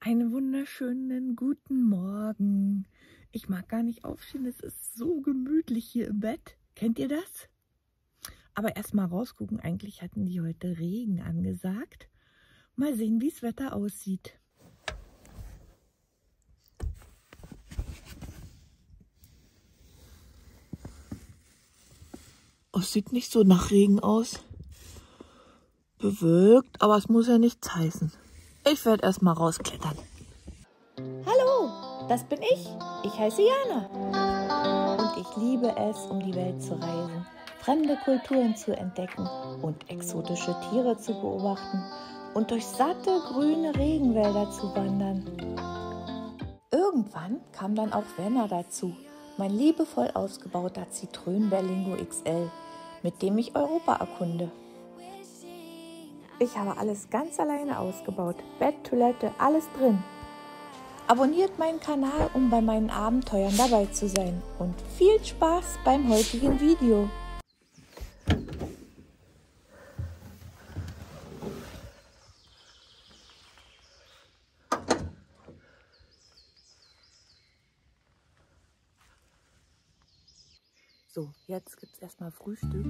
Einen wunderschönen guten Morgen. Ich mag gar nicht aufstehen, es ist so gemütlich hier im Bett. Kennt ihr das? Aber erstmal rausgucken, eigentlich hatten die heute Regen angesagt. Mal sehen, wie das Wetter aussieht. Oh, es sieht nicht so nach Regen aus. Bewölkt, aber es muss ja nichts heißen. Ich werde erstmal rausklettern. Hallo, das bin ich. Ich heiße Jana. Und ich liebe es, um die Welt zu reisen, fremde Kulturen zu entdecken und exotische Tiere zu beobachten und durch satte, grüne Regenwälder zu wandern. Irgendwann kam dann auch Werner dazu, mein liebevoll ausgebauter Zitronen-Berlingo XL, mit dem ich Europa erkunde. Ich habe alles ganz alleine ausgebaut. Bett, Toilette, alles drin. Abonniert meinen Kanal, um bei meinen Abenteuern dabei zu sein. Und viel Spaß beim heutigen Video. So, jetzt gibt es erstmal Frühstück.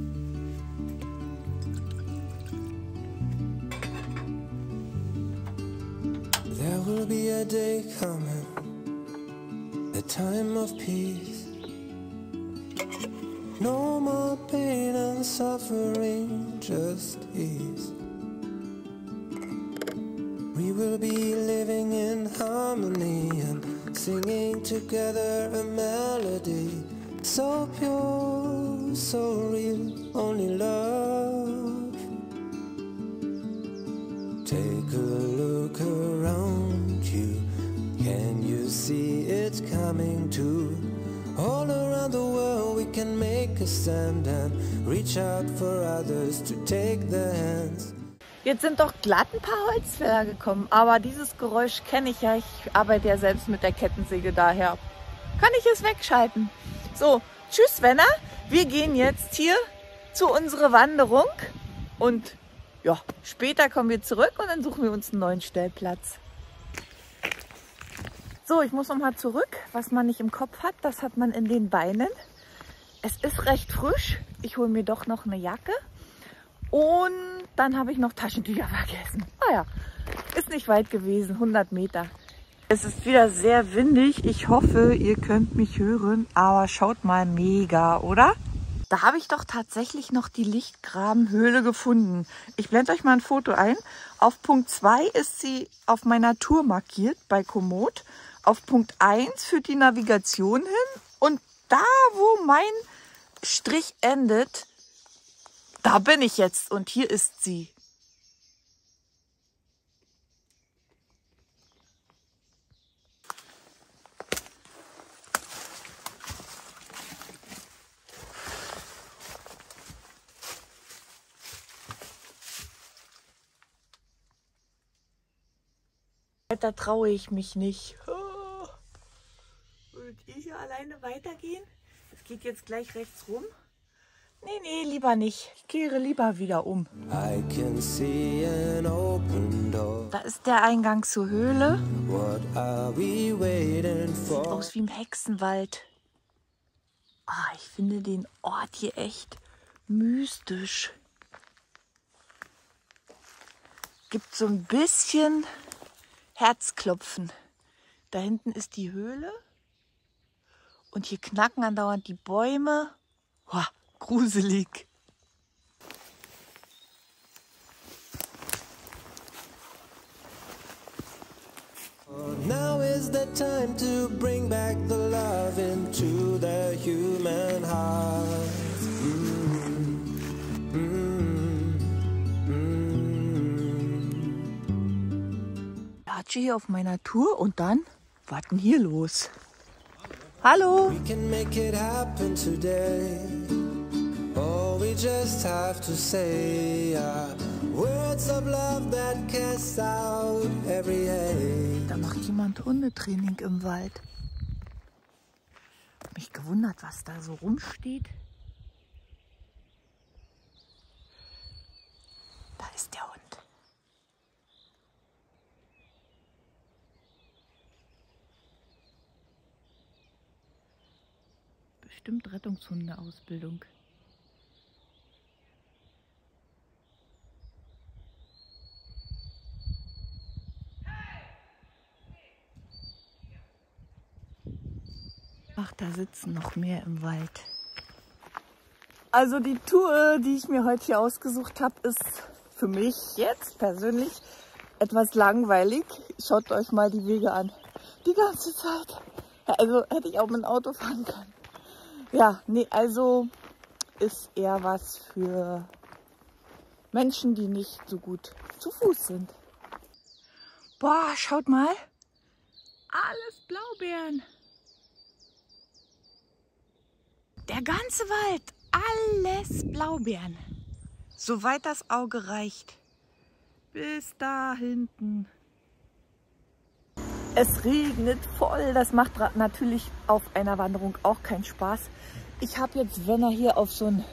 There will be a day coming, a time of peace. No more pain and suffering, just ease. We will be living in harmony and singing together a melody so pure, so real, only love. Take a look around you, can you see it coming too? All around the world we can make a stand and reach out for others to take their hands. Jetzt sind doch glatt ein paar Holzfäller gekommen, aber dieses Geräusch kenne ich ja. Ich arbeite ja selbst mit der Kettensäge, daher kann ich es wegschalten. So, tschüss Werner, wir gehen jetzt hier zu unserer Wanderung und ja, später kommen wir zurück und dann suchen wir uns einen neuen Stellplatz. So, ich muss nochmal zurück. Was man nicht im Kopf hat, das hat man in den Beinen. Es ist recht frisch. Ich hole mir doch noch eine Jacke. Und dann habe ich noch Taschentücher vergessen. Ah ja, ist nicht weit gewesen, 100 Meter. Es ist wieder sehr windig. Ich hoffe, ihr könnt mich hören. Aber schaut mal, mega, oder? Da habe ich doch tatsächlich noch die Lichtgrabenhöhle gefunden. Ich blende euch mal ein Foto ein. Auf Punkt 2 ist sie auf meiner Tour markiert bei Komoot. Auf Punkt 1 führt die Navigation hin. Und da, wo mein Strich endet, da bin ich jetzt. Und hier ist sie. Da traue ich mich nicht. Oh. Würdet ihr hier alleine weitergehen? Es geht jetzt gleich rechts rum. Nee, lieber nicht. Ich kehre lieber wieder um. Da ist der Eingang zur Höhle. Sieht aus wie im Hexenwald. Ah, ich finde den Ort hier echt mystisch. Gibt so ein bisschen Herzklopfen. Da hinten ist die Höhle und hier knacken andauernd die Bäume. Boah, gruselig. Now is the time to bring back the love into the human heart. Hier auf meiner Tour und dann warten hier los. Hallo! Da macht jemand Hundetraining im Wald. Hab mich gewundert, was da so rumsteht. Da ist der Hund. bestimmt Rettungshundeausbildung. Ach, da sitzen noch mehr im Wald. Also die Tour, die ich mir heute hier ausgesucht habe, ist für mich jetzt persönlich etwas langweilig. Schaut euch mal die Wege an. Die ganze Zeit. Also hätte ich auch mit dem Auto fahren können. Ja, nee, also ist eher was für Menschen, die nicht so gut zu Fuß sind. Boah, schaut mal. Alles Blaubeeren. Der ganze Wald, alles Blaubeeren, soweit das Auge reicht, bis da hinten. Es regnet voll, das macht natürlich auf einer Wanderung auch keinen Spaß. Ich habe jetzt Werner hier auf so einen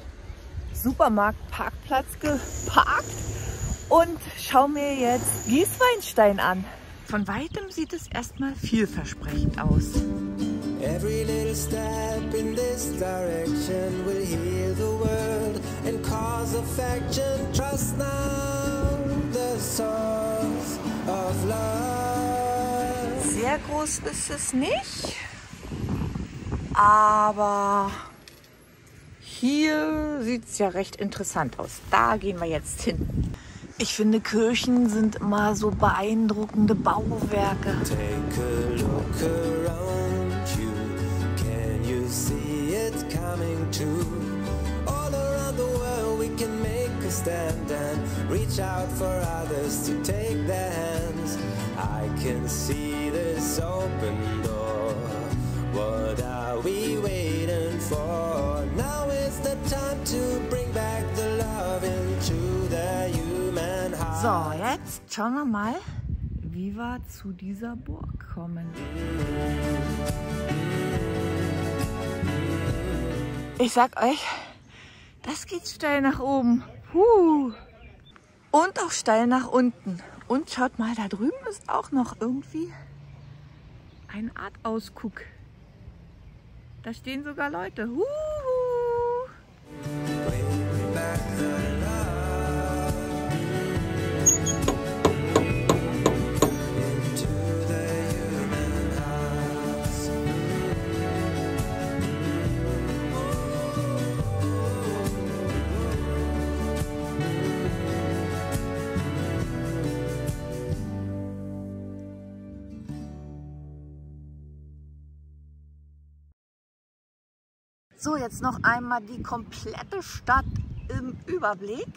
Supermarktparkplatz geparkt und schaue mir jetzt Gößweinstein an. Von weitem sieht es erstmal vielversprechend aus. Every little step in this direction will heal the world and cause affection. Trust now the source of love. Sehr groß ist es nicht, aber hier sieht es ja recht interessant aus. Da gehen wir jetzt hin. Ich finde, Kirchen sind immer so beeindruckende Bauwerke. Take a look around. So, jetzt schauen wir mal, wie wir zu dieser Burg kommen. Ich sag euch, das geht steil nach oben. Und auch steil nach unten. Und schaut mal, da drüben ist auch noch irgendwie eine Art Ausguck. Da stehen sogar Leute. So, jetzt noch einmal die komplette Stadt im Überblick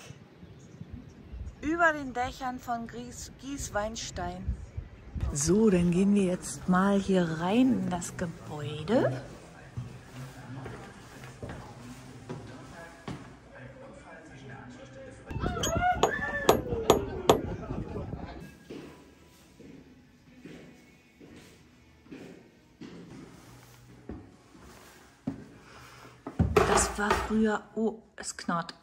über den Dächern von Gößweinstein. So, dann gehen wir jetzt mal hier rein in das Gebäude. War früher, oh, es knarrt.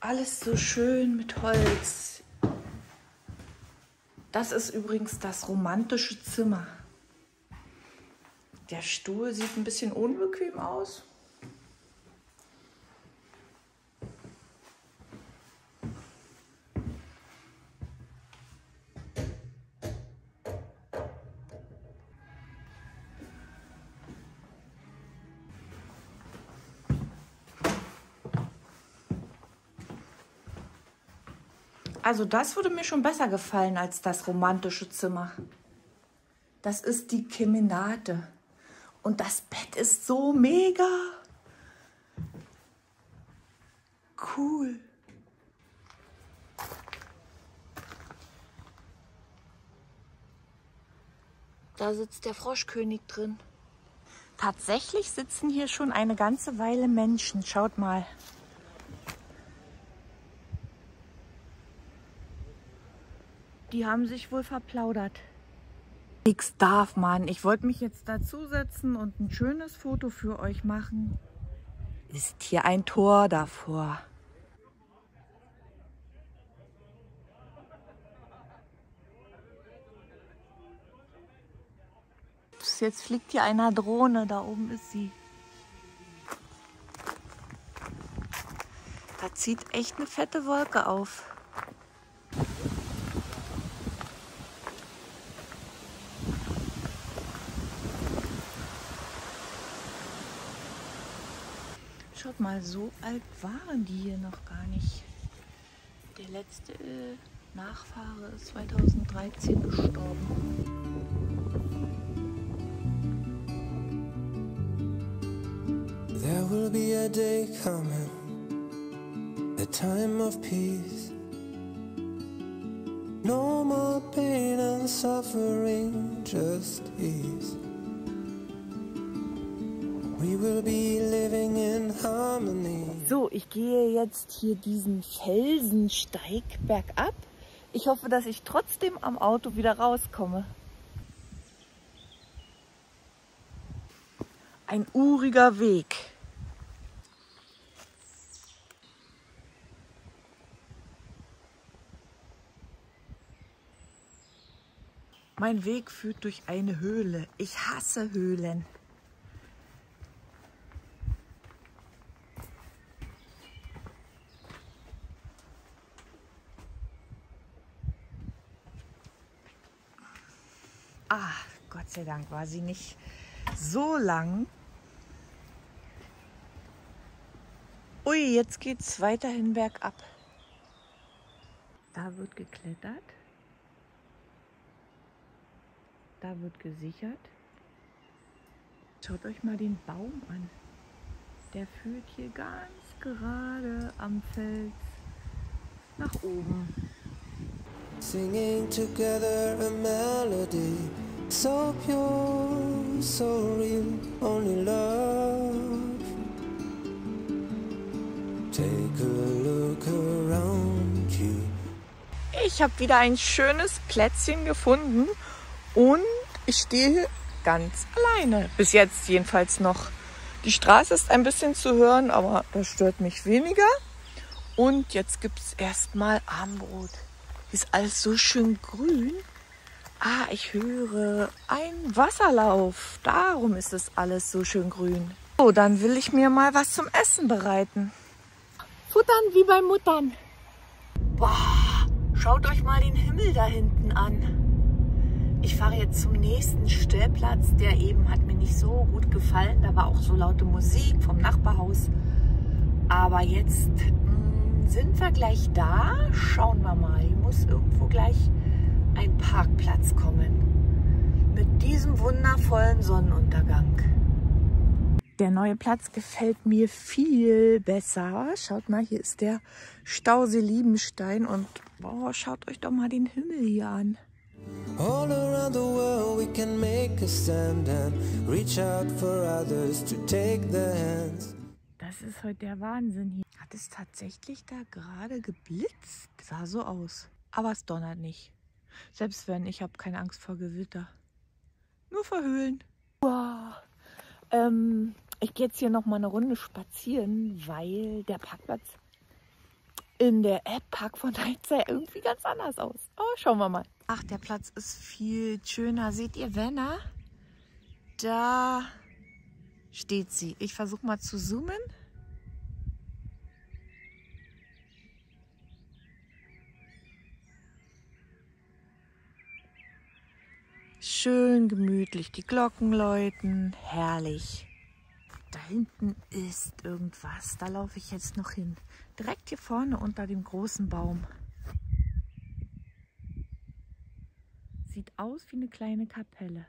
Alles so schön mit Holz. Das ist übrigens das romantische Zimmer. Der Stuhl sieht ein bisschen unbequem aus. Also das würde mir schon besser gefallen als das romantische Zimmer. Das ist die Kemenate. Und das Bett ist so mega. Cool. Da sitzt der Froschkönig drin. Tatsächlich sitzen hier schon eine ganze Weile Menschen. Schaut mal. Die haben sich wohl verplaudert. Nix darf man. Ich wollte mich jetzt dazusetzen und ein schönes Foto für euch machen. Ist hier ein Tor davor? Ups, jetzt fliegt hier einer Drohne. Da oben ist sie. da zieht echt eine fette Wolke auf. Schaut mal, so alt waren die hier noch gar nicht. Der letzte Nachfahre ist 2013 gestorben. There will be a day coming, the time of peace. No more pain and suffering, just ease. We will be living in harmony. So, ich gehe jetzt hier diesen Felsensteig bergab. Ich hoffe, dass ich trotzdem am Auto wieder rauskomme. Ein uriger Weg. Mein Weg führt durch eine Höhle. Ich hasse Höhlen. Ah, Gott sei Dank war sie nicht so lang. Ui, jetzt geht's weiterhin bergab. Da wird geklettert. Da wird gesichert. Schaut euch mal den Baum an. Der führt hier ganz gerade am Fels nach oben. Singing together a melody, so pure, so real, only love. Take a look around you. Ich habe wieder ein schönes Plätzchen gefunden und ich stehe ganz alleine. Bis jetzt jedenfalls noch. Die Straße ist ein bisschen zu hören, aber das stört mich weniger. Und jetzt gibt es erstmal Abendbrot. Ist alles so schön grün. Ah, ich höre einen Wasserlauf. Darum ist es alles so schön grün. So, dann will ich mir mal was zum Essen bereiten. Futtern wie bei Muttern. Boah, schaut euch mal den Himmel da hinten an. Ich fahre jetzt zum nächsten Stellplatz. Der eben hat mir nicht so gut gefallen. Da war auch so laute Musik vom Nachbarhaus. Aber jetzt sind wir gleich da. Schauen wir mal. Hier muss irgendwo gleich ein Parkplatz kommen. Mit diesem wundervollen Sonnenuntergang. Der neue Platz gefällt mir viel besser. Schaut mal, hier ist der Stausee Liebenstein. Und boah, schaut euch doch mal den Himmel hier an. All around the world we can make a stand and reach out for others to take the hands. Das ist heute der Wahnsinn hier. Hat es tatsächlich da gerade geblitzt? Sah so aus. Aber es donnert nicht. Selbst wenn, ich habe keine Angst vor Gewitter. Nur vor Höhlen. Wow. Ich gehe jetzt hier nochmal eine Runde spazieren, weil der Parkplatz in der App Park von Dijkzei irgendwie ganz anders aus. Aber schauen wir mal. Ach, der Platz ist viel schöner. Seht ihr Werner? Da steht sie. Ich versuche mal zu zoomen. Schön gemütlich, die Glocken läuten, herrlich. Da hinten ist irgendwas, da laufe ich jetzt noch hin. Direkt hier vorne unter dem großen Baum. Sieht aus wie eine kleine Kapelle.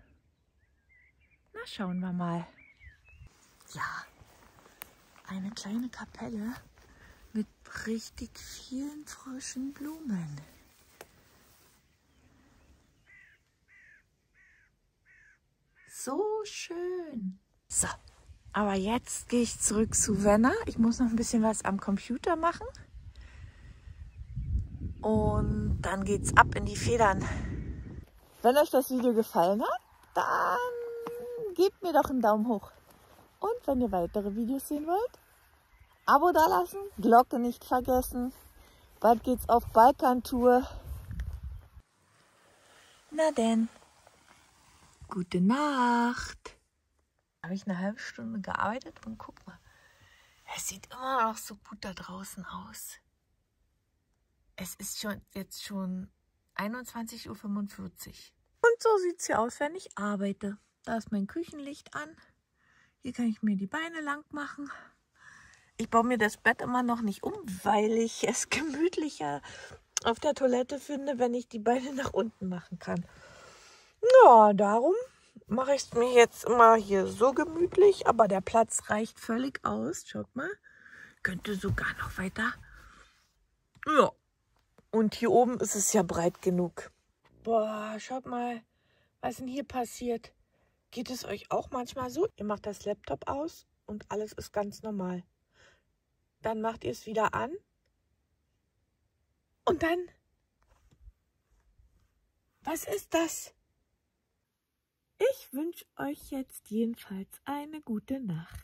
Na, schauen wir mal. Ja, eine kleine Kapelle mit richtig vielen frischen Blumen. So schön. So, aber jetzt gehe ich zurück zu Werner. Ich muss noch ein bisschen was am Computer machen. Und dann geht's ab in die Federn. Wenn euch das Video gefallen hat, dann gebt mir doch einen Daumen hoch. Und wenn ihr weitere Videos sehen wollt, Abo dalassen, Glocke nicht vergessen. Bald geht's auf Balkantour. Na denn. Gute Nacht. Habe ich eine halbe Stunde gearbeitet und guck mal, Es sieht immer noch so gut da draußen aus. Es ist schon jetzt schon 21.45 Uhr. Und so sieht es hier aus, wenn ich arbeite. Da ist mein Küchenlicht an. Hier kann ich mir die Beine lang machen. Ich baue mir das Bett immer noch nicht um, weil ich es gemütlicher auf der Toilette finde, wenn ich die Beine nach unten machen kann. Ja, darum mache ich es mir jetzt immer hier so gemütlich, aber der Platz reicht völlig aus. Schaut mal, könnte sogar noch weiter. Ja, und hier oben ist es ja breit genug. Boah, schaut mal, was denn hier passiert. Geht es euch auch manchmal so? Ihr macht das Laptop aus und alles ist ganz normal. Dann macht ihr es wieder an und dann... Was ist das? Ich wünsche euch jetzt jedenfalls eine gute Nacht.